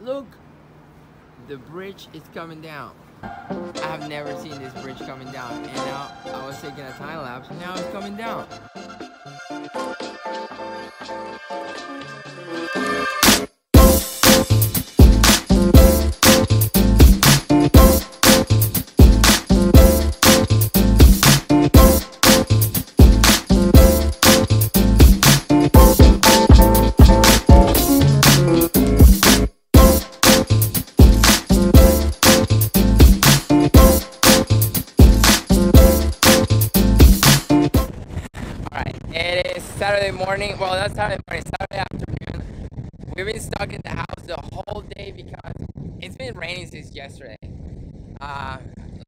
Look, the bridge is coming down. I have never seen this bridge coming down, and now I was taking a time lapse, and now it's coming down. Morning, well, that's Saturday morning, Saturday afternoon. We've been stuck in the house the whole day because it's been raining since yesterday.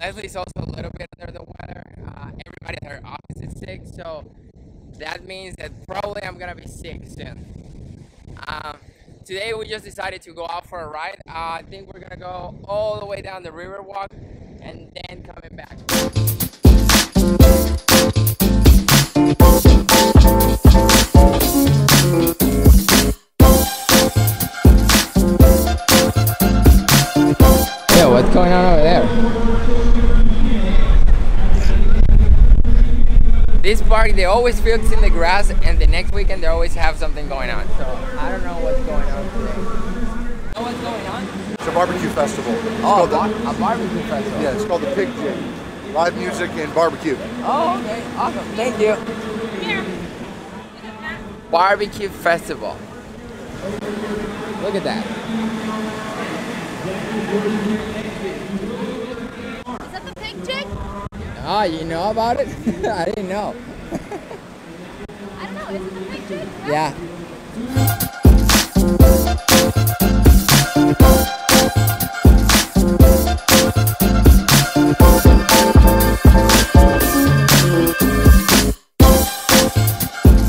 Leslie's also a little bit under the weather. Everybody at her office is sick, so that means that probably I'm gonna be sick soon. Today we just decided to go out for a ride. I think we're gonna go all the way down the river walk and then coming back. What's going on over there? This park, they always fix in the grass, and the next weekend they always have something going on. So I don't know what's going on today. You know what's going on? It's a barbecue festival. Oh, a barbecue festival. Yeah, it's called the Pig Chick. Live music and barbecue. Oh, okay, awesome. Thank you. Yeah. Barbecue festival. Look at that. Is that the Pig Chick? Ah, you know about it? I didn't know. I don't know, is it the Pig Chick? No. Yeah.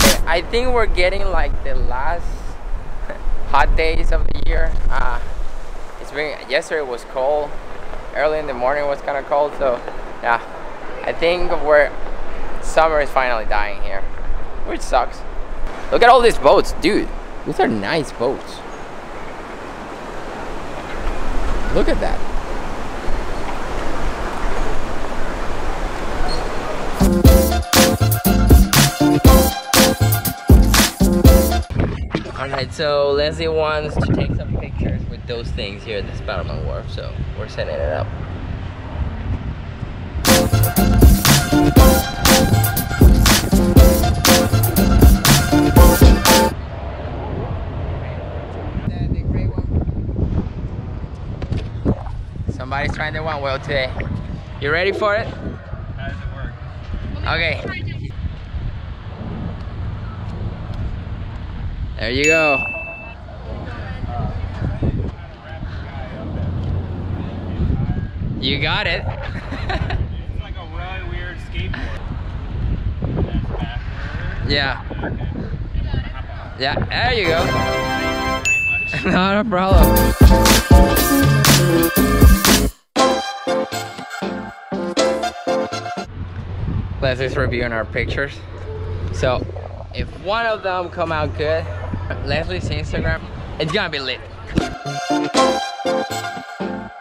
Okay, I think we're getting like the last hot days of the year. It's been, yesterday was cold. Early in the morning was kind of cold, so yeah, I think summer is finally dying here, which sucks. Look at all these boats, dude. These are nice boats. Look at that. All right, so Leslie wants to take some pictures with those things here at the Spider-Man Wharf, so we're setting it up. The gray one. Somebody's trying the one wheel today. You ready for it? How does it work? Okay. There you go. You got it. It's like a really weird skateboard. Yeah. Yeah, there you go. Not a problem. Leslie's reviewing our pictures. So if one of them come out good, Leslie's Instagram, it's gonna be lit.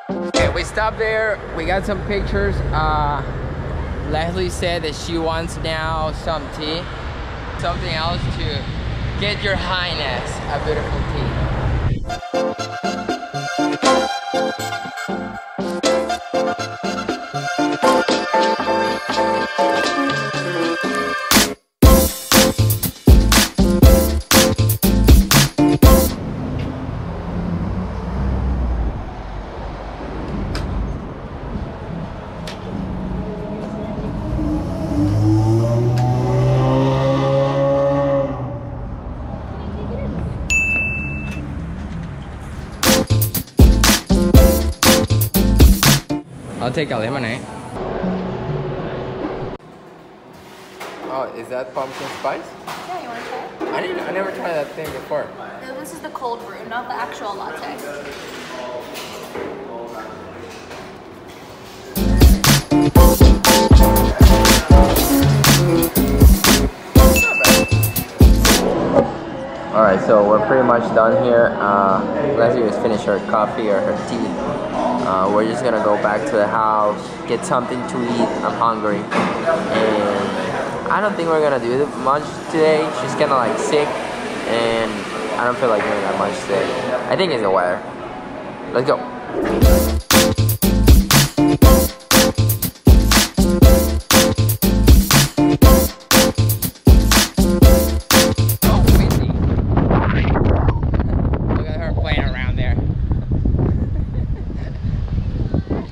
Okay, we stopped there, we got some pictures. Leslie said that she wants now some tea, something else to get your highness a beautiful tea. I'll take a lemonade. Oh, is that pumpkin spice? Yeah, you want to try it? I never tried that thing before. No, this is the cold brew, not the actual latte. Alright, so we're pretty much done here. Leslie has finished her coffee or her tea. We're just gonna go back to the house, get something to eat. I'm hungry. And I don't think we're gonna do much today. She's kinda like sick, and I don't feel like doing that much today. I think it's the weather. Let's go.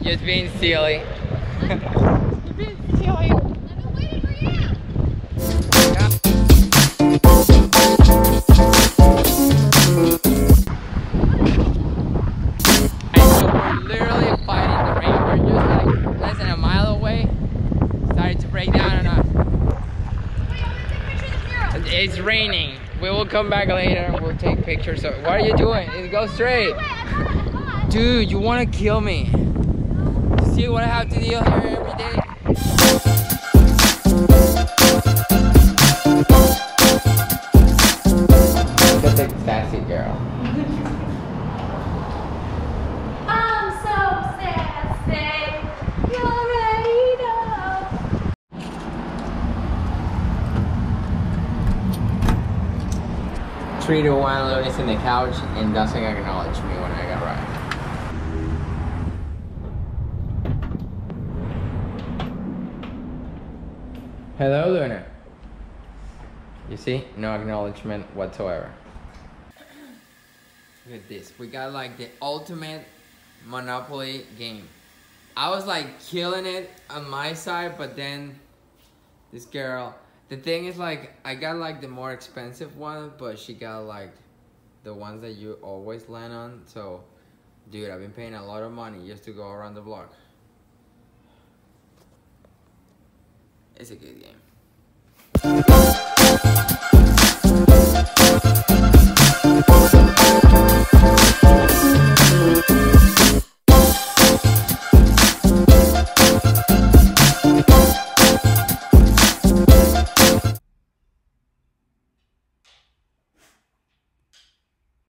Just being silly. You're being silly. I've been waiting for you. We're literally fighting the rain. We're just like less than a mile away. Started to break down on us. It's raining. We will come back later and we'll take pictures. So what are you doing? It goes straight. Dude, you want to kill me. See what I have to deal here every day. That's a sassy girl. I'm so sassy. You already know. 3-1, Luna's in the couch and doesn't acknowledge me when I got right. Hello, Luna. You see? No acknowledgement whatsoever. Look at this. We got like the ultimate Monopoly game. I was like killing it on my side, but then this girl. The thing is like, I got like the more expensive one, but she got like the ones that you always land on. So, dude, I've been paying a lot of money just to go around the block. It's a good game.